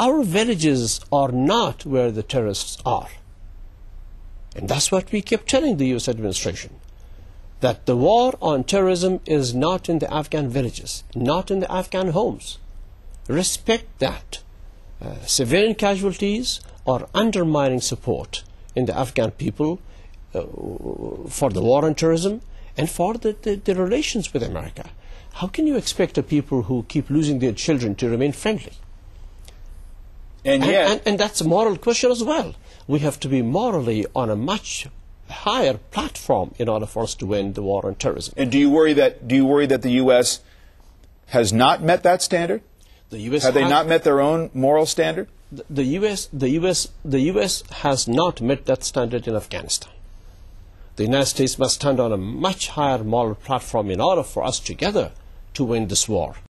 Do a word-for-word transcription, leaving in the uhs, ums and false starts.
Our villages are not where the terrorists are. And that's what we kept telling the U S administration, that the war on terrorism is not in the Afghan villages, not in the Afghan homes. Respect that. Uh, civilian casualties are undermining support in the Afghan people uh, for the war on terrorism and for the, the, the relations with America. How can you expect the people who keep losing their children to remain friendly? And, and, yet, and, and that's a moral question as well. We have to be morally on a much higher platform in order for us to win the war on terrorism. And do you worry that, do you worry that the U S has not met that standard? The U S have they not met their own moral standard? The, the U S the U S the U S has not met that standard in Afghanistan. The United States must stand on a much higher moral platform in order for us together to win this war.